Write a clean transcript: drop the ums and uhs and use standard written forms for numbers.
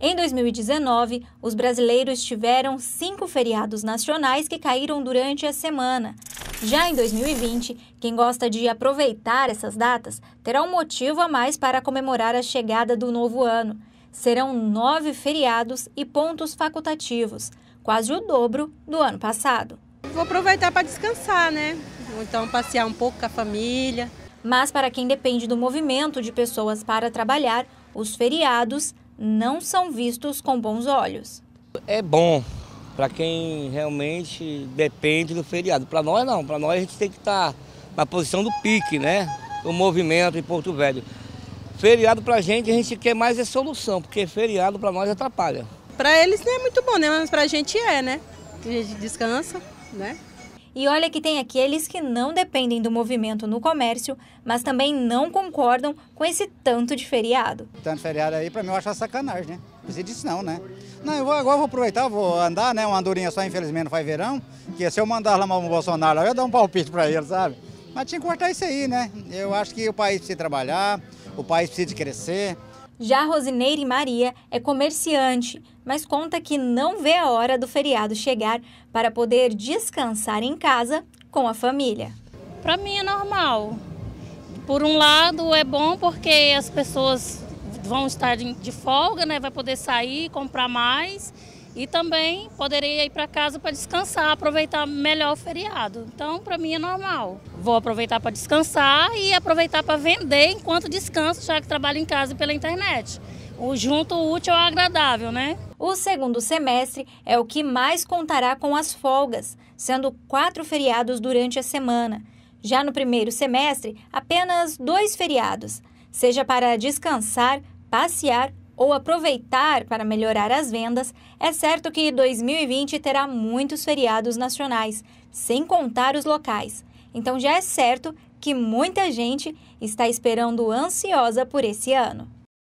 Em 2019, os brasileiros tiveram 5 feriados nacionais que caíram durante a semana. Já em 2020, quem gosta de aproveitar essas datas terá um motivo a mais para comemorar a chegada do novo ano. Serão 9 feriados e pontos facultativos, quase o dobro do ano passado. Vou aproveitar para descansar, né? Ou então passear um pouco com a família. Mas para quem depende do movimento de pessoas para trabalhar, os feriados não são vistos com bons olhos. É bom para quem realmente depende do feriado. Para nós não, para nós a gente tem que estar na posição do pique, né? O movimento em Porto Velho. Feriado para a gente quer mais é solução, porque feriado para nós atrapalha. Para eles não é muito bom, né? Mas para a gente é, né? A gente descansa, né? E olha que tem aqueles que não dependem do movimento no comércio, mas também não concordam com esse tanto de feriado. Tanto feriado aí, pra mim, eu acho sacanagem, né? Não precisa disso não, né? Não, agora eu vou aproveitar, vou andar, né? Uma andorinha só, infelizmente, não faz verão. Que se eu mandar lá o Bolsonaro, eu ia dar um palpite pra ele, sabe? Mas tinha que cortar isso aí, né? Eu acho que o país precisa trabalhar, o país precisa crescer. Já Rosineire Maria é comerciante, mas conta que não vê a hora do feriado chegar para poder descansar em casa com a família. Para mim é normal. Por um lado é bom porque as pessoas vão estar de folga, né? Vai poder sair, comprar mais e também poderei ir para casa para descansar, aproveitar melhor o feriado. Então para mim é normal. Vou aproveitar para descansar e aproveitar para vender enquanto descanso, já que trabalho em casa e pela internet. O junto útil ao agradável, né? O segundo semestre é o que mais contará com as folgas, sendo 4 feriados durante a semana. Já no primeiro semestre, apenas 2 feriados, seja para descansar, passear ou aproveitar para melhorar as vendas. É certo que 2020 terá muitos feriados nacionais, sem contar os locais. Então já é certo que muita gente está esperando ansiosa por esse ano.